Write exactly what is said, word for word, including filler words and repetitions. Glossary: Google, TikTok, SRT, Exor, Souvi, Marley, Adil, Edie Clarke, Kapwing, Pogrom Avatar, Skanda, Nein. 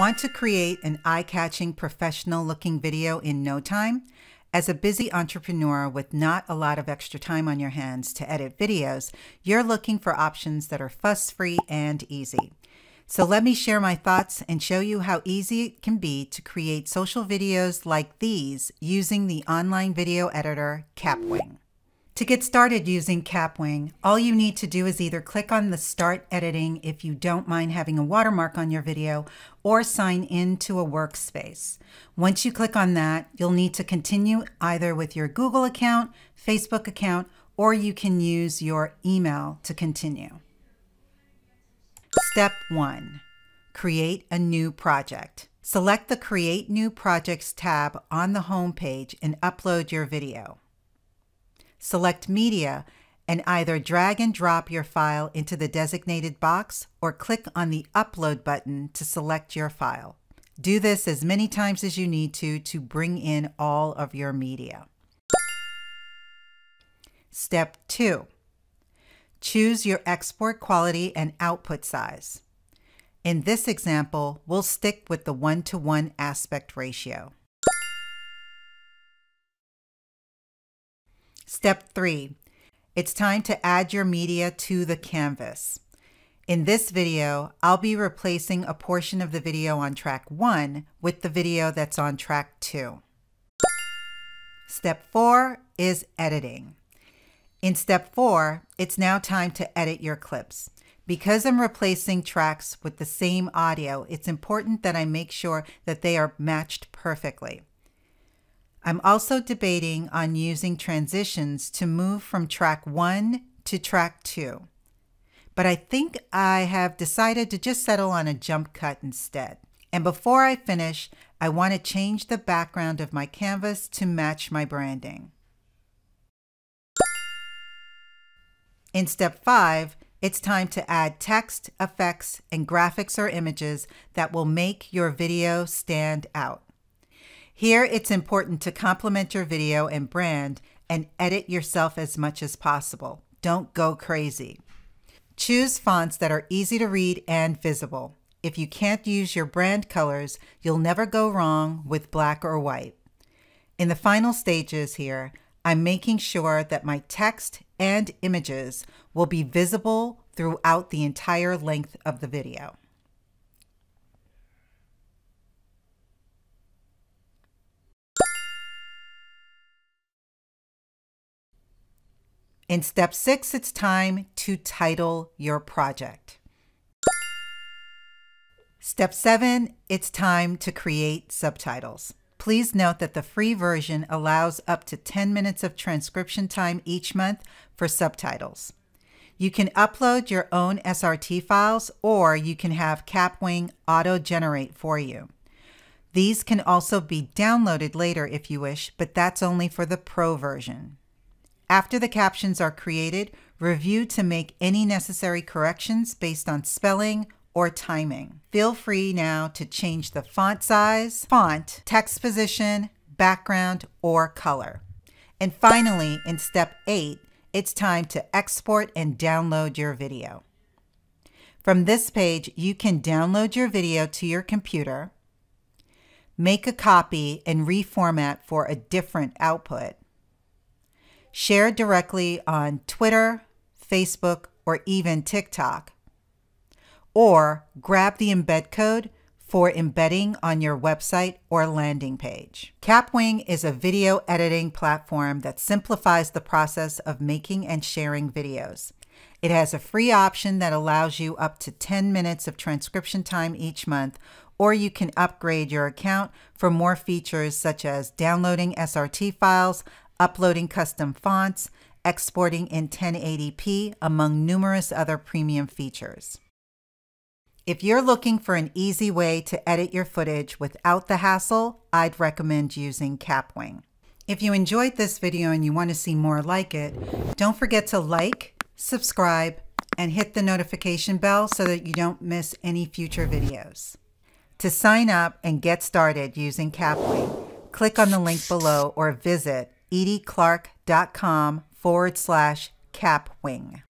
Want to create an eye-catching, professional-looking video in no time? As a busy entrepreneur with not a lot of extra time on your hands to edit videos, you're looking for options that are fuss-free and easy. So let me share my thoughts and show you how easy it can be to create social videos like these using the online video editor Kapwing. To get started using Kapwing, all you need to do is either click on the Start Editing if you don't mind having a watermark on your video, or sign into a workspace. Once you click on that, you'll need to continue either with your Google account, Facebook account, or you can use your email to continue. Step one, create a new project. Select the Create New Projects tab on the home page and upload your video. Select Media and either drag and drop your file into the designated box or click on the Upload button to select your file. Do this as many times as you need to to bring in all of your media. Step two. Choose your export quality and output size. In this example, we'll stick with the one to one aspect ratio. Step three, it's time to add your media to the canvas. In this video, I'll be replacing a portion of the video on track one with the video that's on track two. Step four is editing. In step four, it's now time to edit your clips. Because I'm replacing tracks with the same audio, it's important that I make sure that they are matched perfectly. I'm also debating on using transitions to move from track one to track two, but I think I have decided to just settle on a jump cut instead. And before I finish, I want to change the background of my canvas to match my branding. In step five, it's time to add text, effects, and graphics or images that will make your video stand out. Here, it's important to complement your video and brand and edit yourself as much as possible. Don't go crazy. Choose fonts that are easy to read and visible. If you can't use your brand colors, you'll never go wrong with black or white. In the final stages here, I'm making sure that my text and images will be visible throughout the entire length of the video. In step six, it's time to title your project. Step seven, it's time to create subtitles. Please note that the free version allows up to ten minutes of transcription time each month for subtitles. You can upload your own S R T files, or you can have Kapwing auto-generate for you. These can also be downloaded later if you wish, but that's only for the pro version. After the captions are created, review to make any necessary corrections based on spelling or timing. Feel free now to change the font size, font, text position, background, or color. And finally, in step eight, it's time to export and download your video. From this page, you can download your video to your computer, make a copy and reformat for a different output, share directly on Twitter, Facebook, or even TikTok, or grab the embed code for embedding on your website or landing page. Kapwing is a video editing platform that simplifies the process of making and sharing videos. It has a free option that allows you up to ten minutes of transcription time each month, or you can upgrade your account for more features such as downloading S R T files, uploading custom fonts, exporting in ten eighty p, among numerous other premium features. If you're looking for an easy way to edit your footage without the hassle, I'd recommend using Kapwing. If you enjoyed this video and you want to see more like it, don't forget to like, subscribe, and hit the notification bell so that you don't miss any future videos. To sign up and get started using Kapwing, click on the link below or visit edie clarke dot com forward slash Kapwing.